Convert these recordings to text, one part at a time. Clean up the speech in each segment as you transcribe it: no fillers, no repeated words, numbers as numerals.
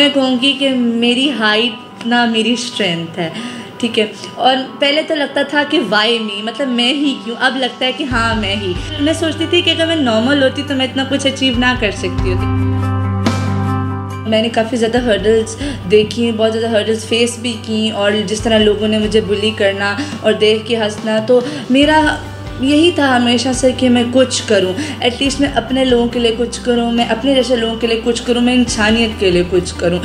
मैं कहूँगी कि मेरी हाइट ना मेरी स्ट्रेंथ है, ठीक है। और पहले तो लगता था कि वाई मी, मतलब मैं ही क्यों, अब लगता है कि हाँ मैं ही। मैं सोचती थी कि अगर मैं नॉर्मल होती तो मैं इतना कुछ अचीव ना कर सकती होती। मैंने काफ़ी ज़्यादा हर्डल्स देखी, बहुत ज़्यादा हर्डल्स फेस भी की, और जिस तरह लोगों ने मुझे बुली करना और देख के हंसना, तो मेरा यही था हमेशा से कि मैं कुछ करूं, एटलीस्ट मैं अपने लोगों के लिए कुछ करूं, मैं अपने जैसे लोगों के लिए कुछ करूं, मैं इंसानियत के लिए कुछ करूं।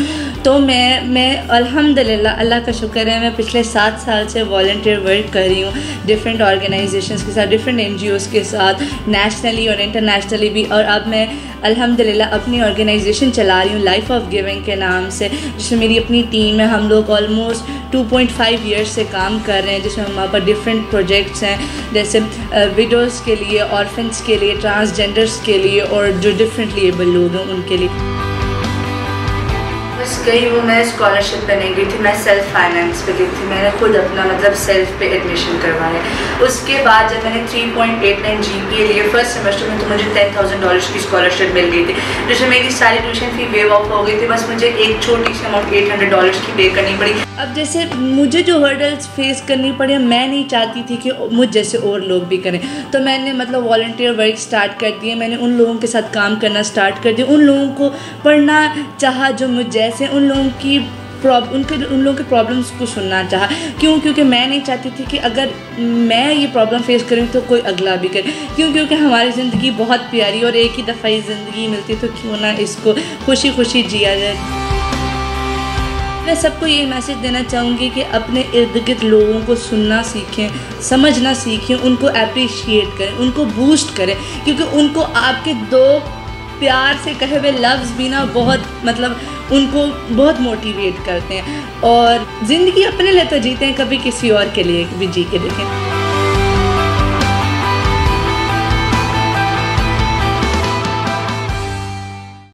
तो मैं अल्हम्दुलिल्लाह, अल्लाह का शुक्र है, मैं पिछले 7 साल से वॉलंटियर वर्क कर रही हूँ, डिफरेंट ऑर्गेनाइजेशंस के साथ, डिफरेंट NGOs के साथ, नेशनली और इंटरनेशनली भी। और अब मैं अल्हम्दुलिल्लाह अपनी ऑर्गेनाइजेशन चला रही हूँ लाइफ ऑफ गिविंग के नाम से, जिसमें मेरी अपनी टीम है। हम लोग ऑलमोस्ट 2.5 ईयर्स से काम कर रहे हैं, जिसमें हमारे पर डिफरेंट प्रोजेक्ट्स हैं, जैसे विडोज़ के लिए, ऑर्फेंस के लिए, ट्रांसजेंडर्स के लिए, और जो डिफरेंटली एबल लोग हैं उनके लिए। बस गई वो, मैं स्कॉलरशिप पे नहीं गई थी, मैं सेल्फ फाइनेंस पे गई थी। मैंने खुद अपना मतलब सेल्फ पे एडमिशन करवाया। उसके बाद जब मैंने 3.89 GPA लिए फर्स्ट सेमेस्टर में, तो मुझे $10,000 की स्कॉलरशिप मिल गई थी, जिसमें मेरी सारी ट्यूशन फी वेव ऑफ हो गई थी। बस मुझे एक छोटी सी अमाउंट $800 की पे करनी पड़ी। अब जैसे मुझे जो हर्डल्स फेस करनी पड़े, मैं नहीं चाहती थी कि मुझ जैसे और लोग भी करें, तो मैंने मतलब वॉलंटियर वर्क स्टार्ट कर दिए। मैंने उन लोगों के साथ काम करना स्टार्ट कर दिया, उन लोगों को पढ़ना चाहा जो मुझ जैसे, उन लोगों की उन लोगों के प्रॉब्लम्स को सुनना चाहा। क्योंकि मैं नहीं चाहती थी कि अगर मैं ये प्रॉब्लम फेस करूँ तो कोई अगला भी करे, क्योंकि हमारी ज़िंदगी बहुत प्यारी और एक ही दफ़ा ही ज़िंदगी मिलती है, तो क्यों ना इसको खुशी खुशी जिया जाए। मैं सबको ये मैसेज देना चाहूँगी कि अपने इर्द गिर्द लोगों को सुनना सीखें, समझना सीखें, उनको अप्रिशिएट करें, उनको बूस्ट करें, क्योंकि उनको आपके दो प्यार से कहे हुए लफ्ज़ भी ना बहुत मतलब उनको बहुत मोटिवेट करते हैं। और ज़िंदगी अपने लिए तो जीते हैं, कभी किसी और के लिए भी जी के देखें।